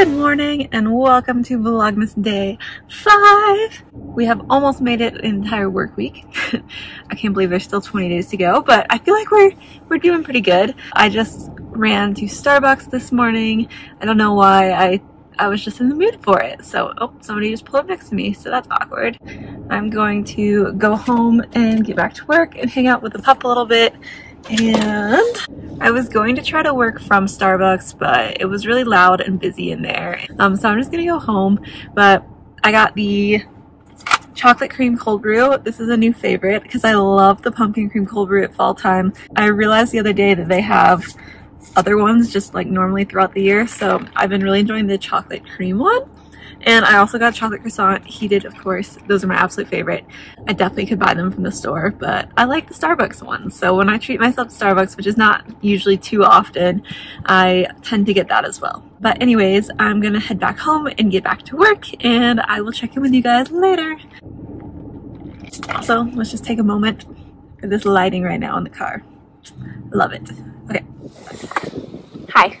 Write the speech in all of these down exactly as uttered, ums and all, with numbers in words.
Good morning and welcome to Vlogmas Day five! We have almost made it an entire work week. I can't believe there's still twenty days to go, but I feel like we're, we're doing pretty good. I just ran to Starbucks this morning. I don't know why, I, I was just in the mood for it. So, oh, somebody just pulled up next to me, so that's awkward. I'm going to go home and get back to work and hang out with the pup a little bit. And I was going to try to work from Starbucks, but it was really loud and busy in there. Um, so I'm just gonna go home, but I got the chocolate cream cold brew. This is a new favorite because I love the pumpkin cream cold brew at fall time. I realized the other day that they have other ones just like normally throughout the year. So I've been really enjoying the chocolate cream one. And I also got chocolate croissant heated, of course. Those are my absolute favorite. I definitely could buy them from the store, but I like the Starbucks ones. So when I treat myself to Starbucks, which is not usually too often, I tend to get that as well. But anyways, I'm gonna head back home and get back to work, and I will check in with you guys later. Also, let's just take a moment for this lighting right now in the car. Love it. Okay. Hi.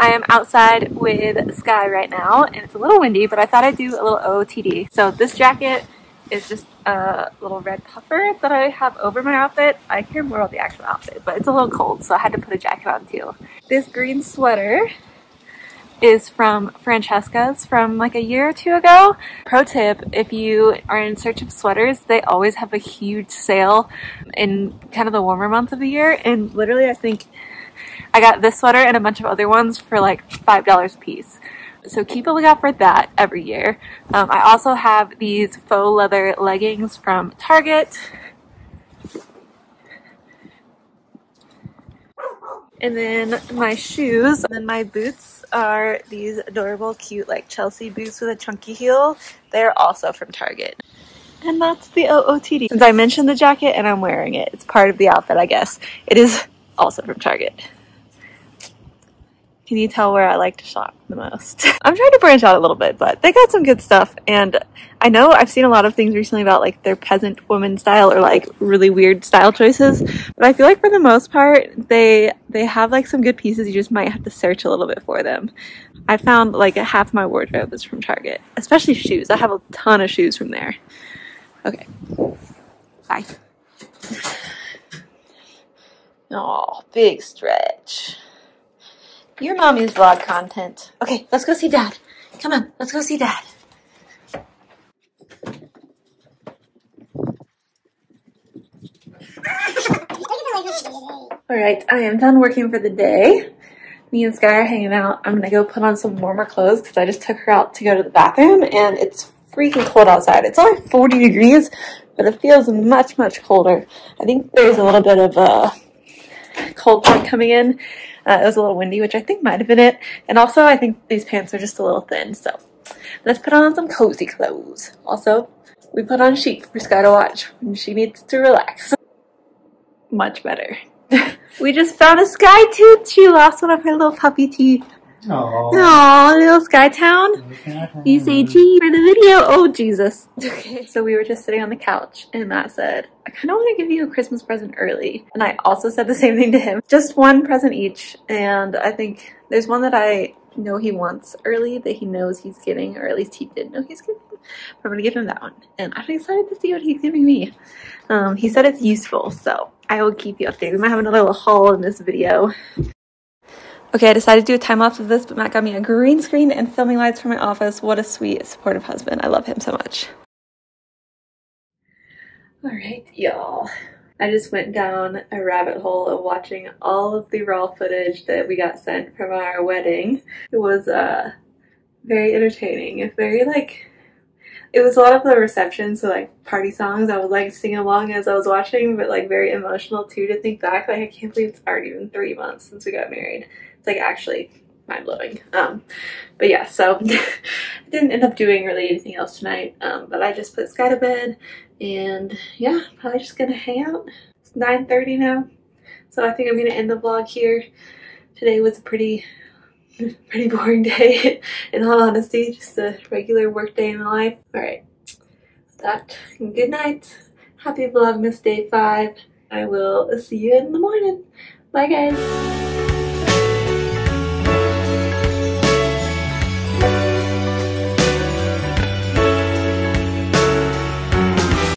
I am outside with Sky right now, and it's a little windy, but I thought I'd do a little O O T D. So this jacket is just a little red puffer that I have over my outfit. I care more about the actual outfit, but it's a little cold, so I had to put a jacket on too. This green sweater is from Francesca's from like a year or two ago. Pro tip, if you are in search of sweaters, they always have a huge sale in kind of the warmer months of the year, and literally I think I got this sweater and a bunch of other ones for like five dollars a piece. So keep a lookout for that every year. Um, I also have these faux leather leggings from Target. And then my shoes. And then my boots are these adorable, cute, like Chelsea boots with a chunky heel. They're also from Target. And that's the O O T D. Since I mentioned the jacket and I'm wearing it, it's part of the outfit, I guess. It is also from Target. Can you tell where I like to shop the most? I'm trying to branch out a little bit, but they got some good stuff. And I know I've seen a lot of things recently about like their peasant woman style or like really weird style choices. But I feel like for the most part, they they have like some good pieces. You just might have to search a little bit for them. I found like half my wardrobe is from Target, especially shoes. I have a ton of shoes from there. Okay, bye. Oh, big stretch. Your mommy's vlog content. Okay, let's go see Dad. Come on, let's go see Dad. All right, I am done working for the day. Me and Sky are hanging out. I'm gonna go put on some warmer clothes because I just took her out to go to the bathroom and it's freaking cold outside. It's only forty degrees, but it feels much, much colder. I think there's a little bit of a cold front coming in. Uh, it was a little windy, which I think might have been it. And also, I think these pants are just a little thin. So let's put on some cozy clothes. Also, we put on sheep for Sky to watch when she needs to relax. Much better. We just found a Sky tooth. She lost one of her little puppy teeth. Aww. Aww, little Sky Town. You say G for the video. Oh, Jesus. Okay. So we were just sitting on the couch and Matt said, I kind of want to give you a Christmas present early. And I also said the same thing to him. Just one present each. And I think there's one that I know he wants early that he knows he's getting, or at least he did know he's getting. But I'm going to give him that one. And I'm excited to see what he's giving me. Um, he said it's useful. So I will keep you updated. We might have another little haul in this video. Okay, I decided to do a time lapse of this, but Matt got me a green screen and filming lights for my office. What a sweet, supportive husband. I love him so much. All right, y'all. I just went down a rabbit hole of watching all of the raw footage that we got sent from our wedding. It was uh, very entertaining. It's very like, it was a lot of the reception, so like party songs I was like singing along as I was watching, but like very emotional too to think back. Like I can't believe it's already been three months since we got married. It's like actually mind-blowing. Um, but yeah, so I didn't end up doing really anything else tonight, um, but I just put Sky to bed and yeah, probably just gonna hang out. It's nine thirty now, so I think I'm gonna end the vlog here. Today was a pretty pretty boring day in all honesty, just a regular work day in my life. Alright, with that, good night. Happy Vlogmas Day five. I will see you in the morning. Bye guys.